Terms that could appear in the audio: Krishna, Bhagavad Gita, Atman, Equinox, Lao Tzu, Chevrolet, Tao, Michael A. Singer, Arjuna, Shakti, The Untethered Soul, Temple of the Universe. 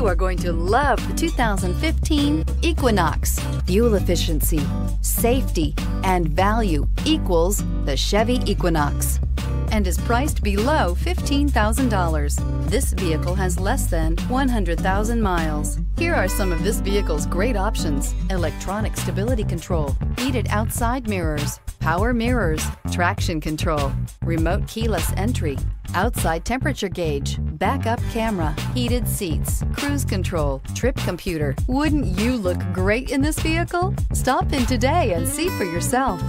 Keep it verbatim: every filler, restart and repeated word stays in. You are going to love the two thousand fifteen Equinox. Fuel efficiency, safety, and value equals the Chevy Equinox and is priced below fifteen thousand dollars. This vehicle has less than one hundred thousand miles. Here are some of this vehicle's great options: electronic stability control, heated outside mirrors, power mirrors, traction control, remote keyless entry, outside temperature gauge, backup camera, heated seats, cruise control, trip computer. Wouldn't you look great in this vehicle? Stop in today and see for yourself.